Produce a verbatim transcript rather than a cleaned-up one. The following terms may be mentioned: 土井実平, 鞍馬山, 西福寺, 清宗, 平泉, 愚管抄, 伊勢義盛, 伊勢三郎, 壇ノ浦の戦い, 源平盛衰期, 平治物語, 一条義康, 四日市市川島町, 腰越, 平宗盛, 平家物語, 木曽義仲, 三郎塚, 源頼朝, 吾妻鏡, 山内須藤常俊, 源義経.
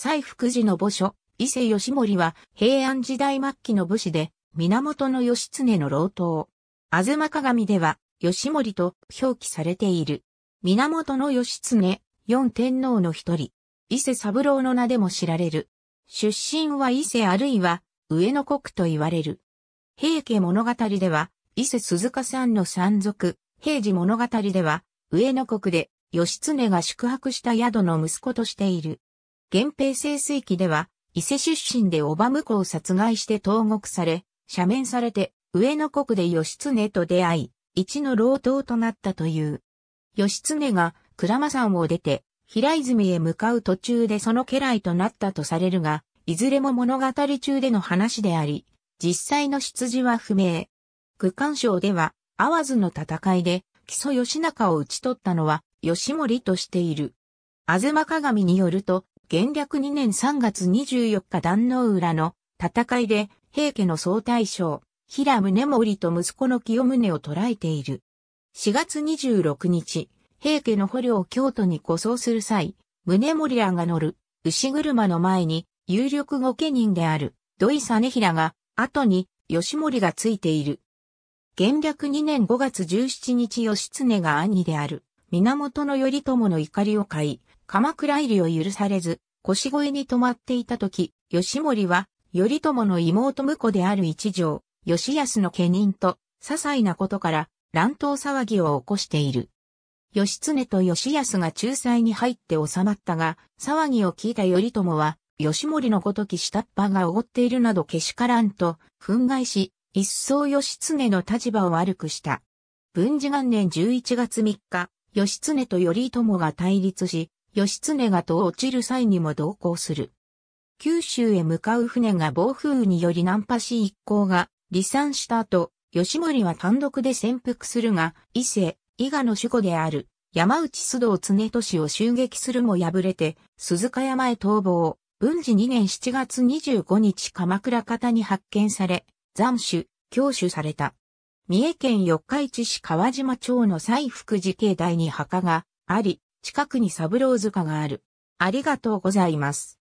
西福寺の墓所、伊勢義盛は平安時代末期の武士で、源義経の老頭。吾妻鏡では、義盛と表記されている。源義経、四天王の一人。伊勢三郎の名でも知られる。出身は伊勢あるいは上野国と言われる。平家物語では、伊勢鈴鹿さんの山賊。平治物語では、上野国で義経が宿泊した宿の息子としている。源平盛衰期では、伊勢出身で叔母婿を殺害して投獄され、赦免されて、上野国で義経と出会い、一の老頭となったという。義経が鞍馬山を出て、平泉へ向かう途中でその家来となったとされるが、いずれも物語中での話であり、実際の出自は不明。愚管抄では、淡津の戦いで、木曽義仲を討ち取ったのは、義盛としている。吾妻鏡によると、元暦にねんさんがつにじゅうよっか壇ノ浦の戦いで、平家の総大将、平宗盛と息子の清宗を捕らえている。しがつにじゅうろくにち、平家の捕虜を京都に護送する際、宗盛らが乗る、牛車の前に、有力御家人である、土井実平が、後に、義盛がついている。元暦にねんごがつじゅうしちにち義経が兄である、源頼朝の怒りを買い、鎌倉入りを許されず、腰越に泊まっていた時、義盛は、頼朝の妹婿である一条、義康の家人と、些細なことから、乱闘騒ぎを起こしている。義経と義康が仲裁に入って収まったが、騒ぎを聞いた頼朝は、義盛のごとき下っ端がおごっているなどけしからんと、憤慨し、一層義経の立場を悪くした。文治元年じゅういちがつみっか、義経と頼朝が対立し、義経が途を落ちる際にも同行する。九州へ向かう船が暴風雨により難破し一行が離散した後、義盛は単独で潜伏するが、伊勢、伊賀の守護である山内須藤常俊を襲撃するも敗れて、鈴鹿山へ逃亡。文治にねんしちがつにじゅうごにち鎌倉方に発見され、斬首、強取された。三重県四日市市川島町の西福寺境内に墓があり、近くに三郎塚がある。ありがとうございます。